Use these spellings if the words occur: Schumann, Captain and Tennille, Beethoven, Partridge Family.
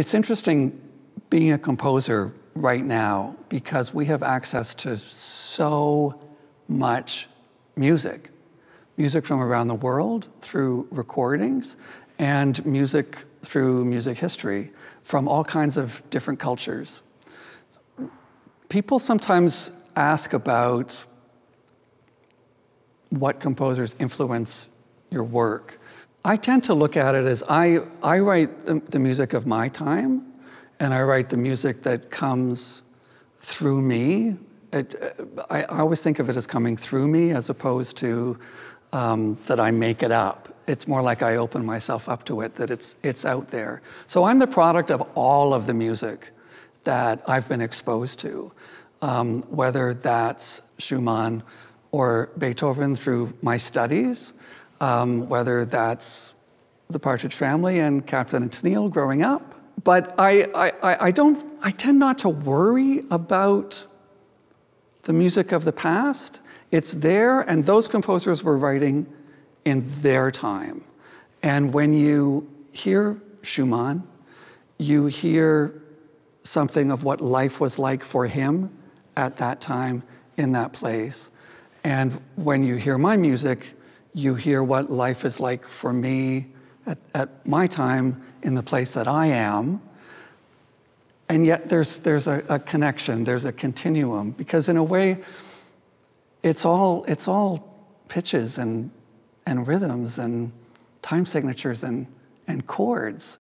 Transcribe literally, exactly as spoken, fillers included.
It's interesting being a composer right now because we have access to so much music. Music from around the world through recordings and music through music history from all kinds of different cultures. People sometimes ask about what composers influence your work. I tend to look at it as I, I write the, the music of my time, and I write the music that comes through me. It, I, I always think of it as coming through me as opposed to um, that I make it up. It's more like I open myself up to it, that it's, it's out there. So I'm the product of all of the music that I've been exposed to, um, whether that's Schumann or Beethoven through my studies, Um, whether that's the Partridge Family and Captain and Tennille growing up. But I, I, I don't, I tend not to worry about the music of the past. It's there, and those composers were writing in their time. And when you hear Schumann, you hear something of what life was like for him at that time in that place. And when you hear my music, you hear what life is like for me at, at my time in the place that I am. And yet there's, there's a, a connection, there's a continuum, because in a way, it's all, it's all pitches and, and rhythms and time signatures and, and chords.